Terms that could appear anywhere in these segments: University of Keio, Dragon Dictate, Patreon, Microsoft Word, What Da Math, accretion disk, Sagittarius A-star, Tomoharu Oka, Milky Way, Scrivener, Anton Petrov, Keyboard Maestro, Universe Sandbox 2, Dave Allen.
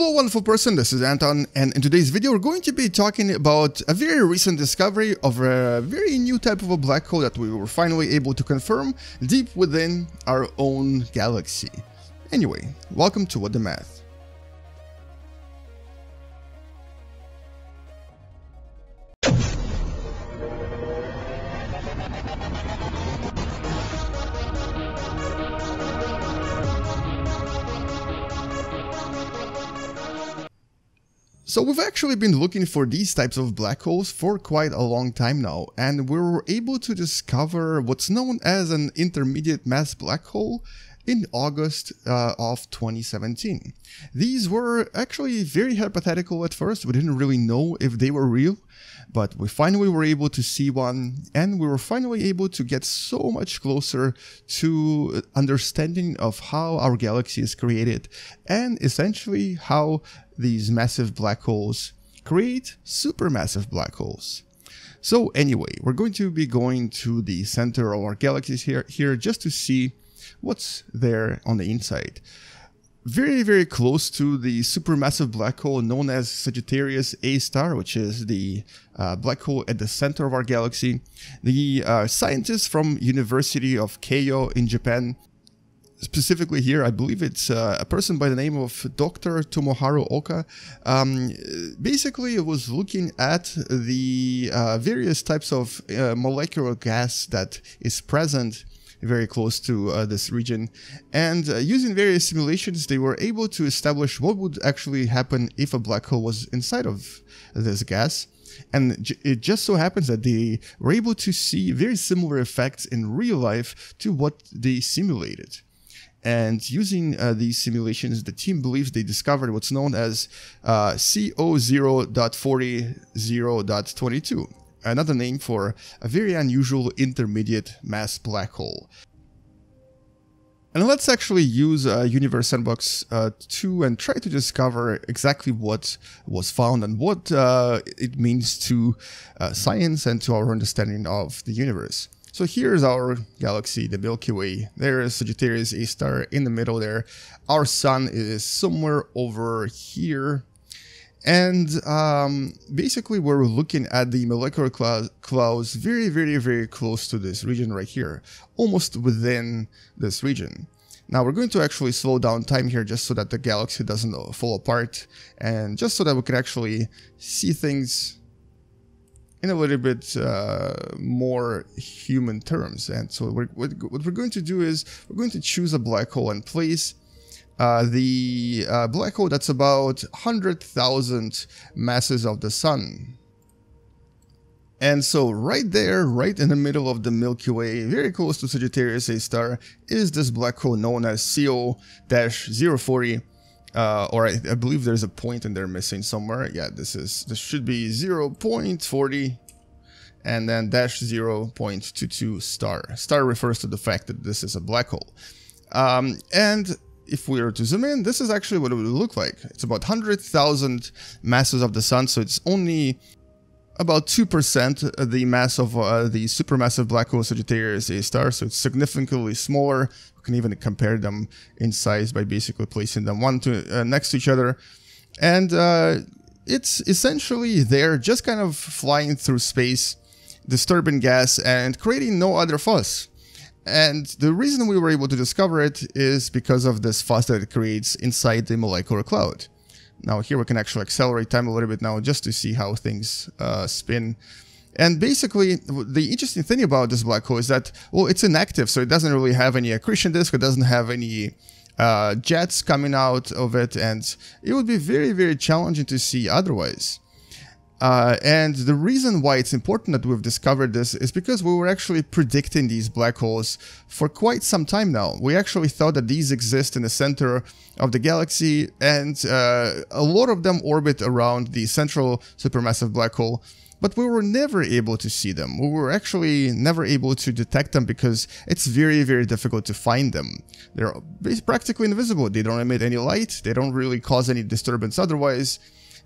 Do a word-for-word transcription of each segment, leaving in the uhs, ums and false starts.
Hello wonderful person, this is Anton, and in today's video we're going to be talking about a very recent discovery of a very new type of a black hole that we were finally able to confirm deep within our own galaxy. Anyway, welcome to What Da Math. So we've actually been looking for these types of black holes for quite a long time now, and we were able to discover what's known as an intermediate mass black hole in August uh, of twenty seventeen. These were actually very hypothetical at first. We didn't really know if they were real, but we finally were able to see one, and we were finally able to get so much closer to understanding of how our galaxy is created, and essentially how these massive black holes create supermassive black holes. So anyway, we're going to be going to the center of our galaxies here, here just to see what's there on the inside. Very, very close to the supermassive black hole known as Sagittarius A star, which is the uh, black hole at the center of our galaxy, the uh, scientists from University of Keio in Japan, specifically here, I believe it's uh, a person by the name of Doctor Tomoharu Oka. Um, basically, it was looking at the uh, various types of uh, molecular gas that is present very close to uh, this region, and uh, using various simulations they were able to establish what would actually happen if a black hole was inside of this gas, and j it just so happens that they were able to see very similar effects in real life to what they simulated. And using uh, these simulations, the team believes they discovered what's known as uh, C O zero point four zero zero point two two. Another name for a very unusual intermediate mass black hole. And let's actually use uh, Universe Sandbox uh, two and try to discover exactly what was found and what uh, it means to uh, science and to our understanding of the universe. So here's our galaxy, the Milky Way. There is Sagittarius A star in the middle there. Our sun is somewhere over here. And um, basically we're looking at the molecular clouds very, very, very close to this region right here, almost within this region. Now we're going to actually slow down time here just so that the galaxy doesn't fall apart, and just so that we can actually see things in a little bit uh, more human terms. And so we're, what we're going to do is we're going to choose a black hole and place Uh, the uh, black hole that's about one hundred thousand masses of the sun. And so right there, right in the middle of the Milky Way, very close to Sagittarius A star, is this black hole known as C O zero point four zero. Uh, or I, I believe there's a point in there missing somewhere. Yeah, this is this should be zero point four zero. And then dash zero point two two star. Star refers to the fact that this is a black hole. Um, and... If we were to zoom in, this is actually what it would look like. It's about one hundred thousand masses of the sun, so it's only about two percent the mass of uh, the supermassive black hole Sagittarius A star, so it's significantly smaller. We can even compare them in size by basically placing them one to, uh, next to each other. And uh, it's essentially there, just kind of flying through space, disturbing gas, and creating no other fuss. And the reason we were able to discover it is because of this fuss that it creates inside the molecular cloud. Now here we can actually accelerate time a little bit now just to see how things uh, spin. And basically the interesting thing about this black hole is that, well, it's inactive, so it doesn't really have any accretion disk, it doesn't have any uh, jets coming out of it, and it would be very, very challenging to see otherwise. Uh, and the reason why it's important that we've discovered this is because we were actually predicting these black holes for quite some time now. We actually thought that these exist in the center of the galaxy, and uh, a lot of them orbit around the central supermassive black hole, but we were never able to see them. We were actually never able to detect them because it's very, very difficult to find them. They're practically invisible. They don't emit any light. They don't really cause any disturbance otherwise.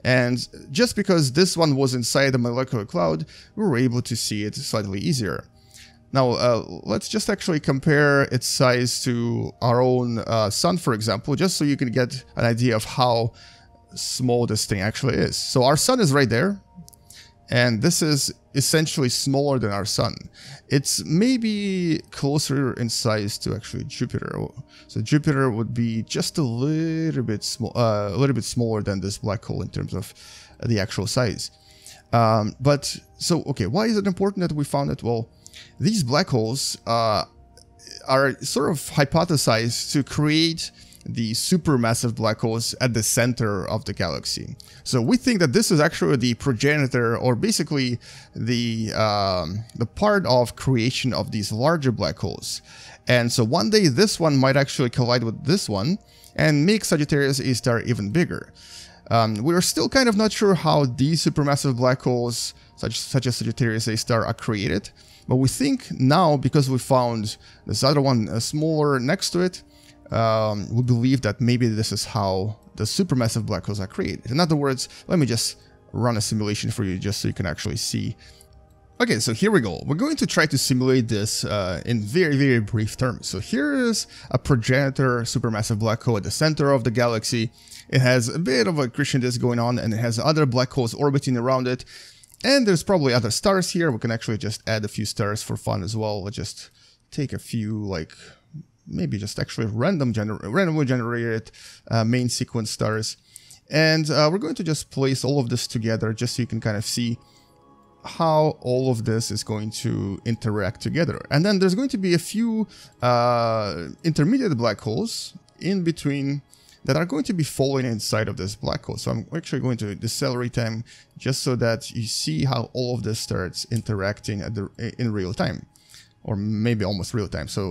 And just because this one was inside the molecular cloud, we were able to see it slightly easier. Now, uh, let's just actually compare its size to our own uh, sun, for example, just so you can get an idea of how small this thing actually is. So our sun is right there, and this is essentially smaller than our sun. It's maybe closer in size to actually Jupiter. So Jupiter would be just a little bit small, uh, a little bit smaller than this black hole in terms of the actual size. Um, but so, okay, why is it important that we found it? Well, these black holes uh, are sort of hypothesized to create the supermassive black holes at the center of the galaxy. So we think that this is actually the progenitor, or basically the um, the part of creation of these larger black holes. And so one day this one might actually collide with this one and make Sagittarius A-star even bigger. Um, we're still kind of not sure how these supermassive black holes, such, such as Sagittarius A-star, are created. But we think now, because we found this other one uh, smaller next to it, Um, we believe that maybe this is how the supermassive black holes are created. In other words, let me just run a simulation for you just so you can actually see. Okay, so here we go. We're going to try to simulate this uh, in very, very brief terms. So here is a progenitor supermassive black hole at the center of the galaxy. It has a bit of accretion that's going on, and it has other black holes orbiting around it. And there's probably other stars here. We can actually just add a few stars for fun as well. Let's just take a few, like... maybe just actually random gener randomly generated uh, main sequence stars. And uh, we're going to just place all of this together just so you can kind of see how all of this is going to interact together. And then there's going to be a few uh, intermediate black holes in between that are going to be falling inside of this black hole. So I'm actually going to decelerate time just so that you see how all of this starts interacting at the, in real time. Or maybe almost real time. So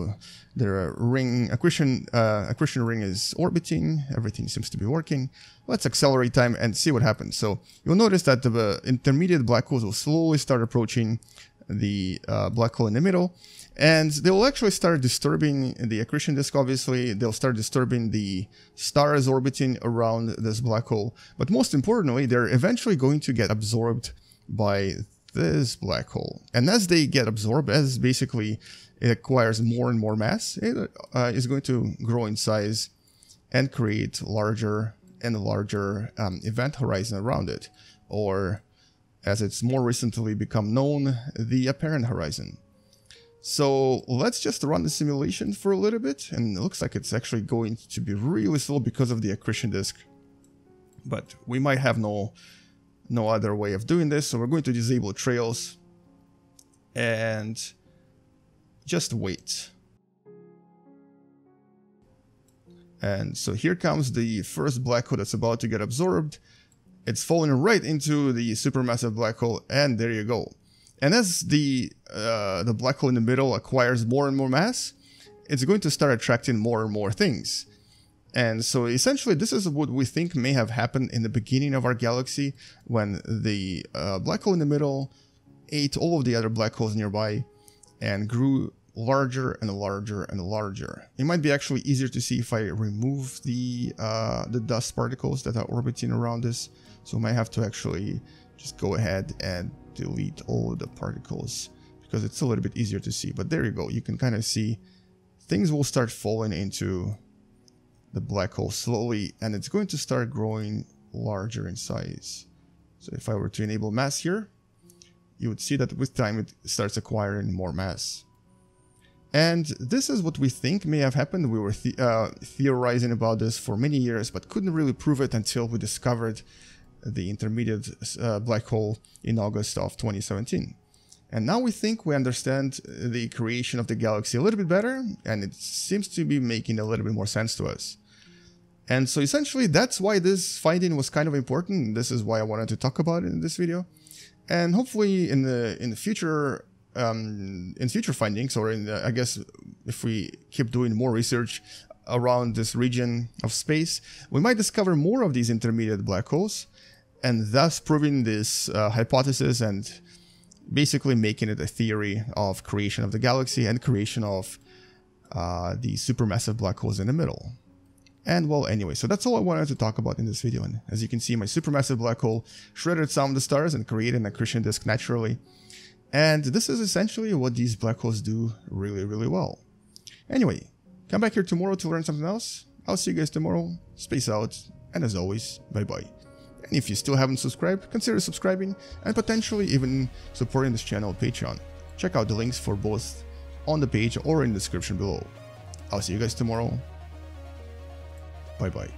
the ring accretion uh, accretion ring is orbiting. Everything seems to be working. Let's accelerate time and see what happens. So you'll notice that the intermediate black holes will slowly start approaching the uh, black hole in the middle, and they'll actually start disturbing the accretion disk. Obviously, they'll start disturbing the stars orbiting around this black hole. But most importantly, they're eventually going to get absorbed by this black hole, and as they get absorbed, as basically it acquires more and more mass, it uh, is going to grow in size and create larger and larger um, event horizon around it, or as it's more recently become known, the apparent horizon. So let's just run the simulation for a little bit, and it looks like it's actually going to be really slow because of the accretion disk, but we might have no no other way of doing this, so we're going to disable trails and just wait. And so here comes the first black hole that's about to get absorbed. It's falling right into the supermassive black hole, and there you go. And as the uh, the black hole in the middle acquires more and more mass, it's going to start attracting more and more things. And so essentially this is what we think may have happened in the beginning of our galaxy, when the uh, black hole in the middle ate all of the other black holes nearby and grew larger and larger and larger. It might be actually easier to see if I remove the, uh, the dust particles that are orbiting around this. So I might have to actually just go ahead and delete all of the particles because it's a little bit easier to see. But there you go. You can kind of see things will start falling into the black hole slowly, and it's going to start growing larger in size. So if I were to enable mass here, you would see that with time it starts acquiring more mass. And this is what we think may have happened. We were the uh, theorizing about this for many years, but couldn't really prove it until we discovered the intermediate uh, black hole in August of twenty seventeen. And now we think we understand the creation of the galaxy a little bit better, and it seems to be making a little bit more sense to us. And so essentially that's why this finding was kind of important. This is why I wanted to talk about it in this video. And hopefully in the in the future um, in future findings, or in the, I guess if we keep doing more research around this region of space, we might discover more of these intermediate black holes, and thus proving this uh, hypothesis and basically making it a theory of creation of the galaxy and creation of uh, the supermassive black holes in the middle. And well, anyway, so that's all I wanted to talk about in this video. And as you can see, my supermassive black hole shredded some of the stars and created an accretion disk naturally. And this is essentially what these black holes do really, really well. Anyway, come back here tomorrow to learn something else. I'll see you guys tomorrow. Space out. And as always, bye-bye. And if you still haven't subscribed, consider subscribing and potentially even supporting this channel on Patreon. Check out the links for both on the page or in the description below. I'll see you guys tomorrow. Bye-bye.